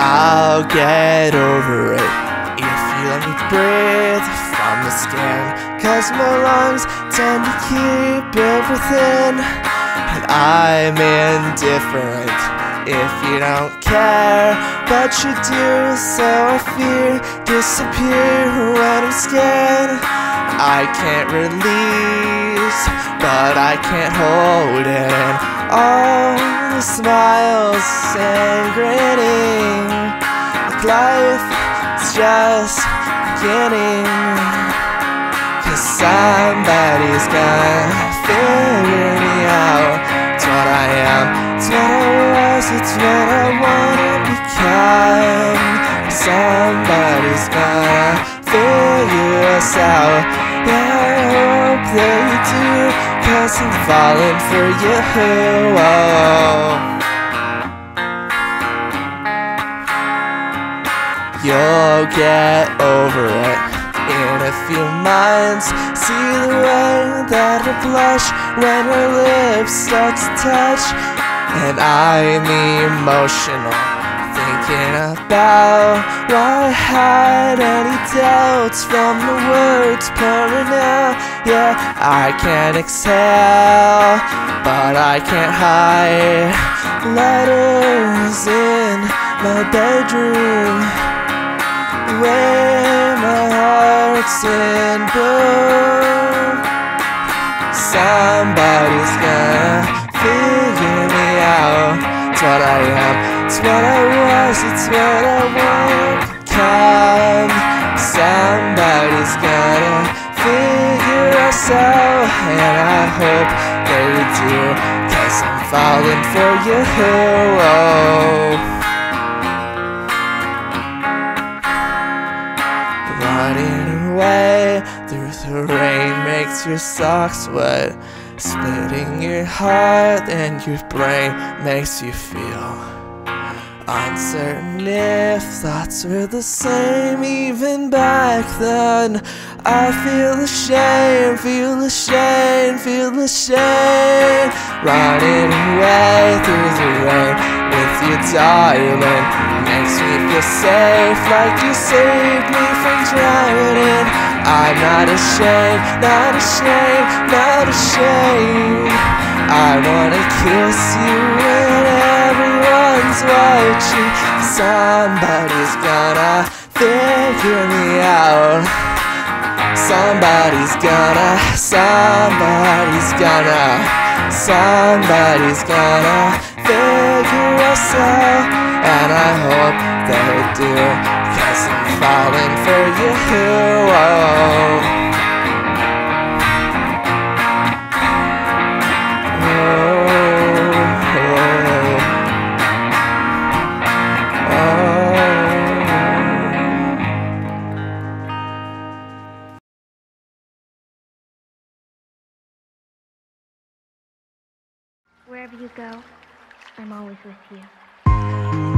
I'll get over it if you let me breathe from the skin, cause my lungs tend to keep it within. And I'm indifferent if you don't care, but you do, so I fear disappear when I'm scared. I can't release, but I can't hold it in. All the smiles and grinning, like life is just beginning. Cause somebody's gonna figure me out. It's what I am, it's what I was, it's what I wanna become. Somebody's gonna figure us out. Yeah, I hope that you do, cause I'm falling for you. You'll get over it in a few months. See the way that I blush when our lips start to touch. And I'm emotional, thinking about why I had any doubts from the words pouring out. Yeah, I can't exhale, but I can't hide letters in my bedroom, where my heart's in bloom. Somebody's gonna figure me out. It's what I am, it's what I was, it's what I wanna become. Somebody's gonna figure us out, and I hope they do, cause I'm falling for you. Running away through the rain makes your socks wet. Splitting your heart and your brain makes you feel uncertain if thoughts were the same even back then. I feel ashamed, feel ashamed, feel ashamed. Running away through the rain with you, darling, makes me feel safe, like you saved me from drowning. I'm not ashamed, not ashamed, not ashamed. I wanna kiss you and everyone's watching. Somebody's gonna figure me out. Somebody's gonna, somebody's gonna, somebody's gonna figure us out. And I hope they do, cause I'm falling for you. Oh. Wherever you go, I'm always with you.